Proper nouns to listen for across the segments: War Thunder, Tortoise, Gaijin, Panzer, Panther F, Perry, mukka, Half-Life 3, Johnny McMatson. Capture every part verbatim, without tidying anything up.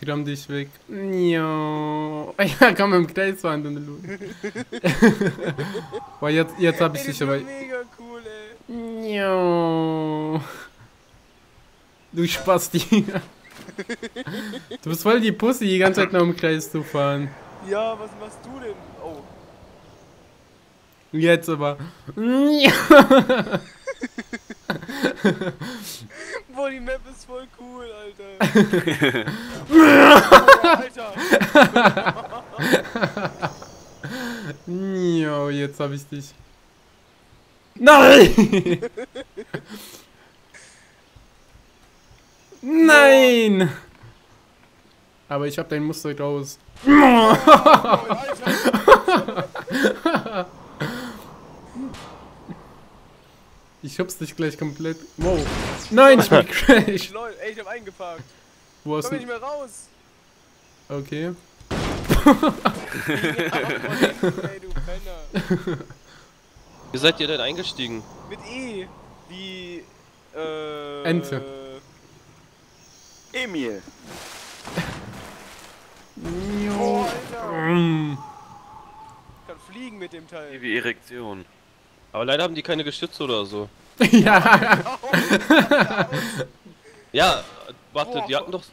Ich ramm dich weg. Njo. Ja, komm im Kreis wandern, Lulu. Boah, jetzt, jetzt hab ich dich aber. Mega cool, ey. Njo. Du Spasti. Du bist voll die Pussy, die ganze Zeit noch im Kreis zu fahren. Ja, was machst du denn? Oh. Jetzt aber. Boah, die Map ist voll cool, Alter. Oh, Alter. Jo, jetzt hab ich dich. Nein! Nein! Aber ich hab dein Muster raus. Alter. Ich hub's dich gleich komplett. Wow. Nein, ich bin crash. Lol, ey, ich hab eingeparkt. Wo hast du? Komm nicht mehr raus. Okay. Ey, du Penner. Wie seid ihr denn eingestiegen? Mit E. Wie. Äh. Ente. Emil. Oh, Alter. Mm. Ich kann fliegen mit dem Teil. Wie Erektion. Aber leider haben die keine Geschütze oder so. Ja. Ja, warte, oh. Die hatten doch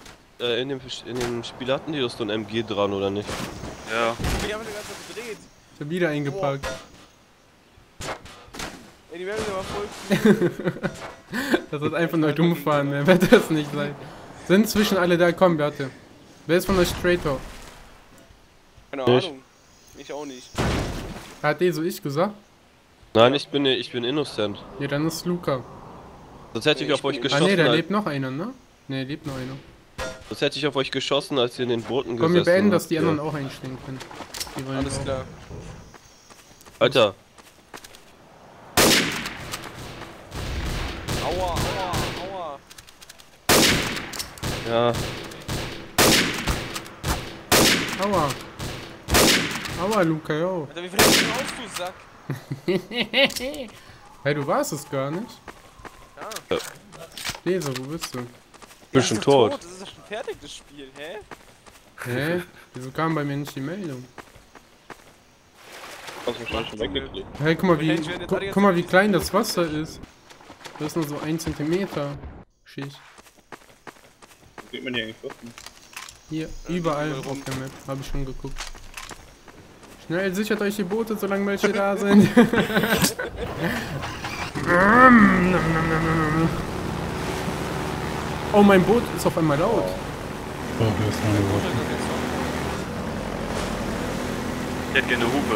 äh, in, dem, in dem Spiel hatten die doch so ein M G dran, oder nicht? Ja. Ich hab die ganze Zeit gedreht. Ich hab wieder eingepackt. Ey, die werden aber voll cool. Das wird einfach nur dumm fahren, mehr wird das nicht sein. Sind inzwischen alle da? Komm, warte. Wer ist von euch Traitor? Keine Ahnung. Ich, ich auch nicht. Hat eh so ich gesagt? Nein, ich bin ich bin innocent. Ja, dann ist Luca. Sonst hätte ich, ich auf euch geschossen. Ah ne, da als... lebt noch einer, ne? Ne, lebt noch einer. Sonst hätte ich auf euch geschossen, als ihr in den Booten gesessen habt. Komm, wir beenden, dass die ja. anderen auch einstehen können. Die wollen Alles auch. klar. Alter. Aua, aua, aua. Ja. Aua. Aua, Luca, yo. Alter, wie viel hast du denn aus, du Sack? Hey, du warst es gar nicht. Ja. Leser, wo bist du? Bisschen ja, tot. tot. Das ist doch schon fertig, das Spiel, hä? Hä? Wieso kam bei mir nicht die Meldung? Hey, guck mal, wie, gu guck mal, wie klein das Wasser ist. Das ist nur so ein Zentimeter. Schicht. Wo geht man hier eigentlich gucken? Hier, überall auf der Map. Habe ich schon geguckt. Schnell sichert euch die Boote, solange welche da sind. Oh, mein Boot ist auf einmal laut. Oh, das ist mein Boot. Ich hätte gerne eine Hupe.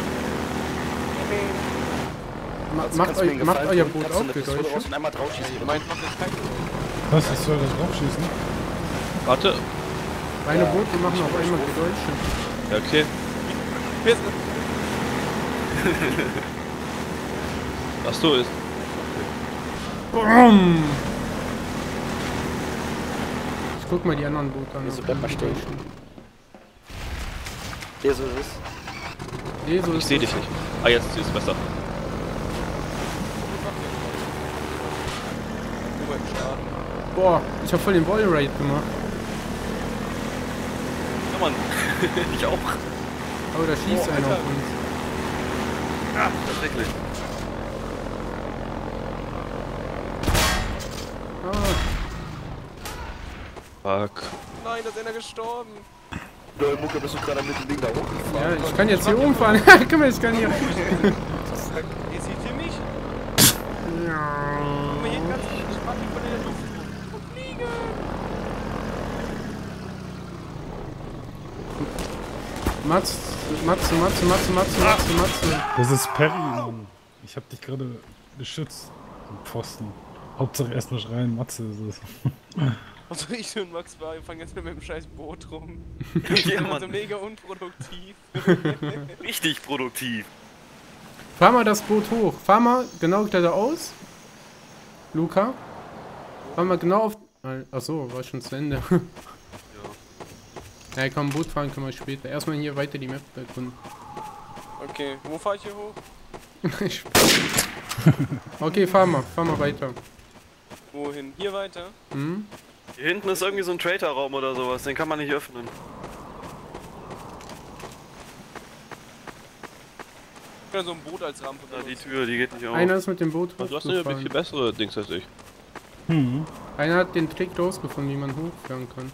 Ma macht, eu macht euer Boot auf, bitte. Was, ich soll das draufschießen? Warte. Meine Boote machen auf einmal Geräusche. Ja, okay. Ach so ist. Boom. Ich guck mal die anderen Boote an. Bleib mal stehen. Jesus ist es. Jesus. Ich seh dich nicht. Ah, jetzt ist es besser. Boah, ich hab voll den Wallride gemacht. Ja, Mann. Ich auch. Oh, da schießt oh, einer auf uns. Ah, tatsächlich. Ah. Fuck. Nein, da ist einer gestorben. Du, Mukka, bist du gerade am linken Ding da hochgefahren? Ja, ich kann jetzt hier umfahren. Guck mal, ich kann hier. Ihr seht ihr mich? Ja. Guck mal, hier kannst du nicht machen, von der Luft. Matze, Matze, Matze, Matze, Matze, Matze, Matze. Das ist Perry, Mann. Ich hab dich gerade beschützt. Im Pfosten. Hauptsache erstmal schreien, Matze ist es. Also ich und Max war, wir fangen jetzt mit dem scheiß Boot rum. Ja, Mann. Also mega unproduktiv. Richtig produktiv. Fahr mal das Boot hoch. Fahr mal genau geradeaus. Luca. Fahr mal genau auf... Achso, war schon zu Ende. Ja, komm, Boot fahren können wir später. Erstmal hier weiter die Map erkunden. Okay, wo fahr ich hier hoch? Okay, fahr mal, fahr mal weiter. Wohin? Hier weiter? Mhm. Hier hinten ist irgendwie so ein Traitor-Raum oder sowas, den kann man nicht öffnen. Ja, so ein Boot als Rampe. Da die Tür, die geht nicht auf. Einer ist mit dem Boot hoch. Du hast ja viel bessere Dings als ich. Hm. Einer hat den Trick rausgefunden, wie man hochfahren kann.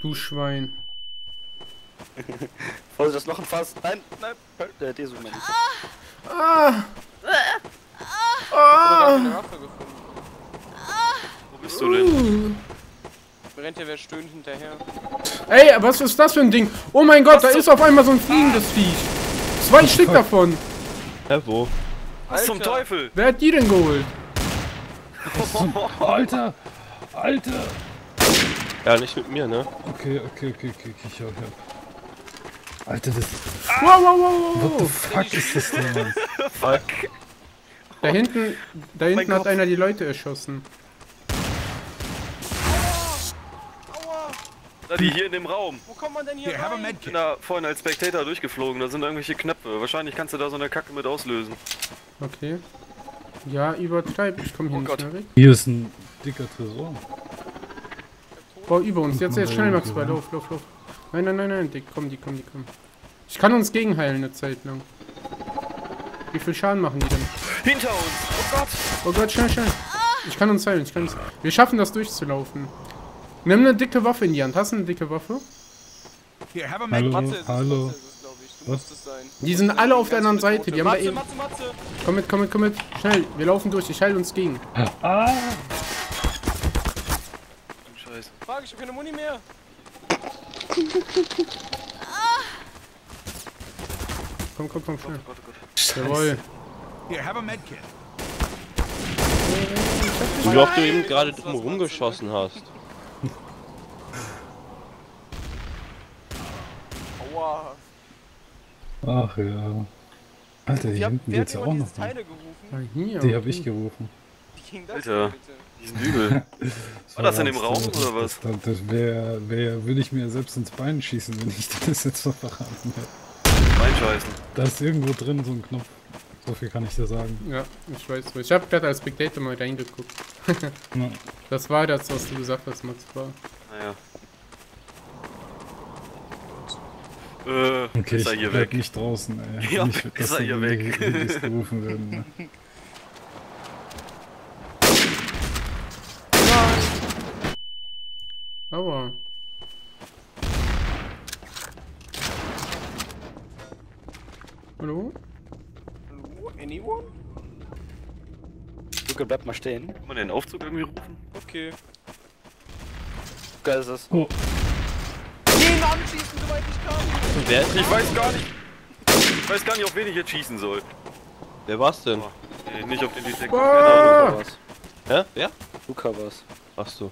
Du Schwein. Vorsicht, das Loch im Fass. Nein, nein. Der hat eh so Menschen. Ah! Ah! Ah! Wo bist du denn? Brennt ja wer stöhnt hinterher. Ey, was ist das für ein Ding? Oh mein Gott, da ist auf einmal so ein fliegendes Viech. Zwei Stück davon! Hä, wo? Was zum Teufel? Wer hat die denn geholt? Alter! Alter! Ja, nicht mit mir, ne? Okay, okay, okay, okay, ich hab. Alter, das. Wow, wow, wow! What the fuck ist das denn? Fuck! Da hinten, da hinten hat einer die Leute erschossen. Die hier in dem Raum. Wo kommt man denn hier rein? Ich bin da vorhin als Spectator durchgeflogen, da sind irgendwelche Knöpfe. Wahrscheinlich kannst du da so eine Kacke mit auslösen. Okay. Ja, übertreib. Ich komm hier oh nicht Gott. Mehr weg. Hier ist ein dicker Tresor. Boah, über uns. Jetzt, jetzt schnell, Max. Bei. Lauf, lauf, lauf. Nein, nein, nein, nein. Die kommen, die kommen, die kommen. Ich kann uns gegenheilen eine Zeit lang. Wie viel Schaden machen die denn? Hinter uns! Oh Gott! Oh Gott, schnell, schnell. Ich kann uns heilen. Ich kann uns... Wir schaffen das durchzulaufen. Nimm eine dicke Waffe in die Hand. Hast du eine dicke Waffe? Hier, have a Mac. Matze ist es, Matze ist es, glaube ich. Du musst es sein. Die sind alle auf der anderen Seite. Die haben Matze, eben... Matze, Matze. Komm mit, komm mit, komm mit. Schnell, wir laufen durch. Ich heile uns gegen. Ah! Scheiße. Frage, ich hab keine Muni mehr. Komm, komm, komm, schnell. Gott, Gott, Gott. Jawohl. Hier, have a Medkit. Wie oft du eben gerade drum rumgeschossen hast. Ach ja. Alter, die hinten geht's auch noch. Die hab ich gerufen. Wie ging das denn bitte? Diesen Hügel. War das in dem Raum oder was? Das wäre, wär, würde ich mir selbst ins Bein schießen, wenn ich das jetzt noch verraten hätte. Beinscheißen. Da ist irgendwo drin so ein Knopf. So viel kann ich dir sagen. Ja, ich weiß. Ich hab gerade als Spectator mal reingeguckt. Das war das, was du gesagt hast, Max. Naja. Äh, okay, ist er hier weg? Nicht draußen, ey. Ja, ich, ist er hier weg? Die, die gerufen werden, ne? Nein. Aua. Hallo? Hallo? Anyone? Luca, bleib mal stehen. Kann man den Aufzug irgendwie rufen? Okay. Geil ist das. Oh. Anschießen, soweit ich kann. Wer ist? Ich weiß gar nicht. Ich weiß gar nicht, auf wen ich jetzt schießen soll. Wer war's denn? Oh, nee, nicht auf den Detektor. Ah! Genau, hä? Wer? Luca war's. Ach so.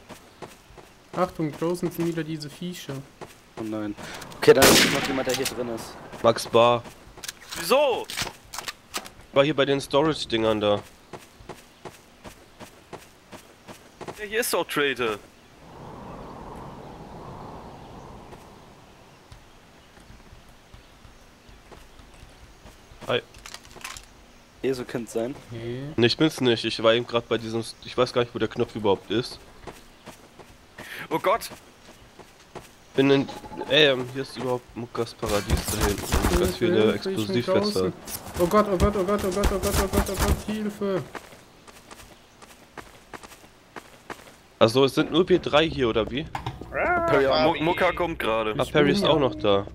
Achtung, draußen sind wieder diese Viecher. Oh nein. Okay, dann ist noch jemand, der hier drin ist. Max Bar. Wieso? War hier bei den Storage-Dingern da. Ja, hier ist doch Traitor. Eh so könnte sein. Nee. Nee, ich bin's nicht. Ich war eben gerade bei diesem. Ich weiß gar nicht, wo der Knopf überhaupt ist. Oh Gott! Bin in. Ey, hier ist überhaupt Mukkas Paradies da hinten. Ganz viele Explosivfässer. Oh Gott, oh Gott, oh Gott, oh Gott, oh Gott, oh Gott, oh Gott, Hilfe! Also es sind nur P drei hier oder wie? Ah, Mukka kommt gerade. Ah, Perry ist auch noch da.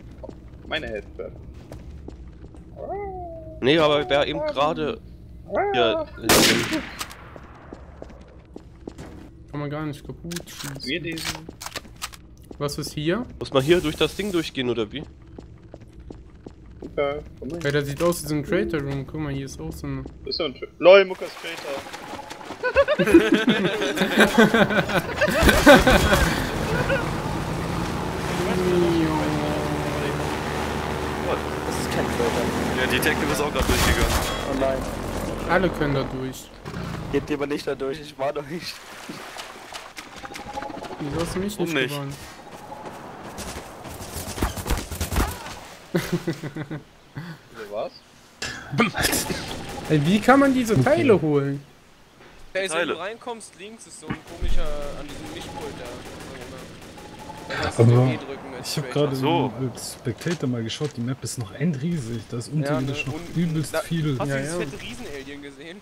Meine Hälfte. Nee, aber wer eben gerade hier... Kann man gar nicht kaputt schießen. Was ist hier? Muss man hier durch das Ding durchgehen oder wie? Okay, komm mal. Hey, das sieht aus wie so ein Traitor Room. Guck mal, hier ist auch so ein... Ist ja ein Traitor. Lol, Mukkas Traitor. Ja, Detective ist auch gerade durchgegangen. Oh nein. Alle können da durch. Geht jemand nicht da durch, ich war doch nicht. Wieso hast du mich nicht gewonnen? Wieso war's? Ey, wie kann man diese Teile holen? Hey, wenn du reinkommst, links ist so ein komischer an diesem Lichtpult da. Da aber e ich habe gerade so mit Spectator mal geschaut, die Map ist noch endriesig, da ist unterirdisch ja, ne, noch übelst da, viel. Hast ja, du das ja. fette Riesenalien gesehen?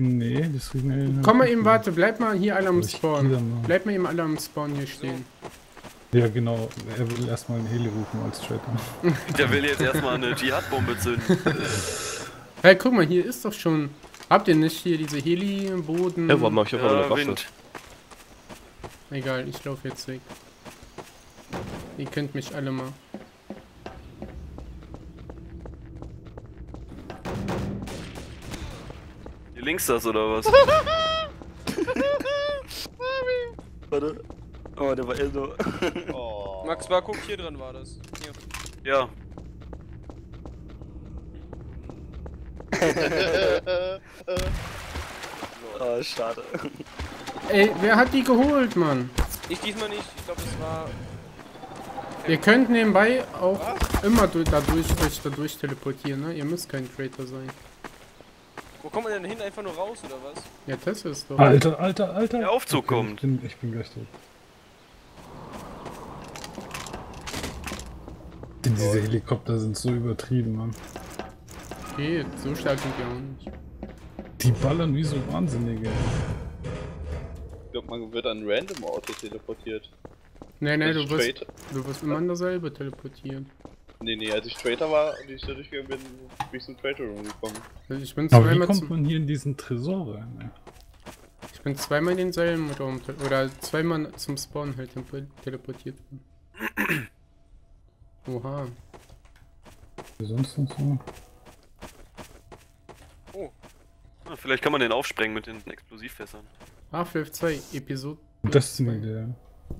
Nee, das Riesenalien. Komm mal eben, warte, bleib mal hier alle am Spawn. Mal. Bleib mal eben alle am Spawn hier stehen. So. Ja genau, er will erstmal einen Heli rufen als Tracker. Der will jetzt erstmal eine Dschihad-Bombe zünden. Hey, guck mal, hier ist doch schon... Habt ihr nicht hier diese Heli-Boden? Ja, warum mach ich auf eine Waffe? Egal, ich laufe jetzt weg. Ihr könnt mich alle mal. Hier links das oder was? Warte. Oh, der war eh so. Oh. Max, war guck, hier drin war das. Hier. Ja. Oh, schade. Ey, wer hat die geholt, Mann? Ich diesmal nicht, ich glaube es war... Ihr könnt nebenbei auch Was? immer durch, dadurch, durch, dadurch teleportieren, ne? Ihr müsst kein Traitor sein. Wo kommt man denn hin? Einfach nur raus, oder was? Ja, das ist doch... Alter, Alter, Alter! Der Aufzug okay, kommt! Ich bin, ich bin gleich tot. Diese Helikopter sind so übertrieben, Mann. Geht, so stark sind die auch nicht. Die ballern wie so Wahnsinnige. Ich glaube, man wird an random Autos teleportiert. Nee, nee, du wirst, du wirst immer an derselbe teleportiert. Nee, nee, als ich Traitor war und ich da durchgegangen bin, bin ich zum Traitor rumgekommen. Also ich bin zweimal. Aber wie kommt man hier in diesen Tresor rein? Ne? Ich bin zweimal in denselben Raum, oder zweimal zum Spawn halt teleportiert. Oha. Wie sonst noch so? Oh. Ah, vielleicht kann man den aufsprengen mit den Explosivfässern. Half-Life zwei Episode. Das ist eine Idee. Können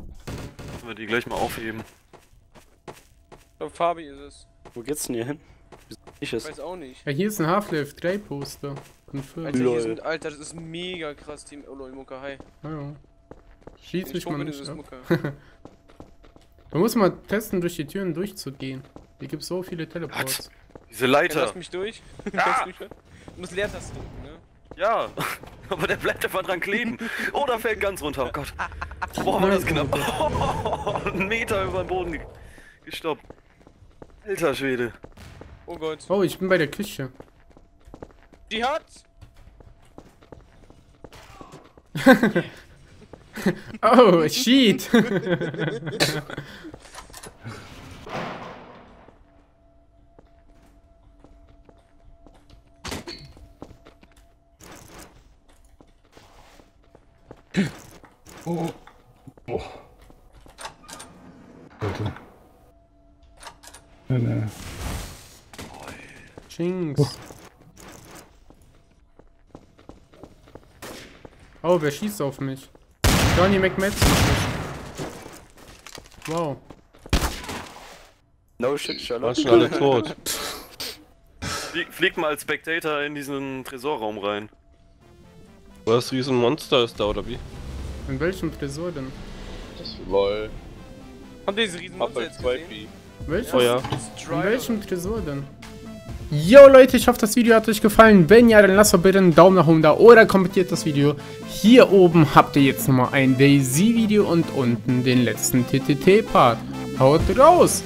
wir die gleich mal aufheben. Ich glaube, Fabi ist es. Wo geht's denn hier hin? Ich weiß auch nicht. Ja, hier ist ein Half-Life drei Poster. Alter, hier sind, Alter, das ist mega krass, Team. Oh lol, Mukka, hi. Ja. Schieß mich mal nicht ab. Man muss mal testen, durch die Türen durchzugehen. Hier gibt's so viele Teleports. What? Diese Leiter. Ja, lass mich durch. Ah. Du musst Leertaste drücken, ne? Ja, aber der bleibt einfach dran kleben. Oh, da fällt ganz runter, oh Gott. Boah, war das knapp. Oh, einen Meter über den Boden gestoppt. Alter Schwede. Oh Gott. Oh, ich bin bei der Küche. Die hat... Oh, shit. Oh. Oh. Alter. Nee, nee. Jinx. Oh. Oh, wer schießt auf mich? Johnny McMatson. Wow. No shit, Sherlock. Schon alle tot. Flieg, flieg mal als Spectator in diesen Tresorraum rein. Was Riesenmonster ist da, oder wie? In welchem Tresor denn? Das lol. Habt ihr diese Riesenmonster jetzt gesehen? Welches? Oh ja. In welchem Tresor denn? Yo Leute, ich hoffe das Video hat euch gefallen. Wenn ja, dann lasst doch bitte einen Daumen nach oben da oder kommentiert das Video. Hier oben habt ihr jetzt nochmal ein DayZ-Video und unten den letzten T T T-Part. Haut raus!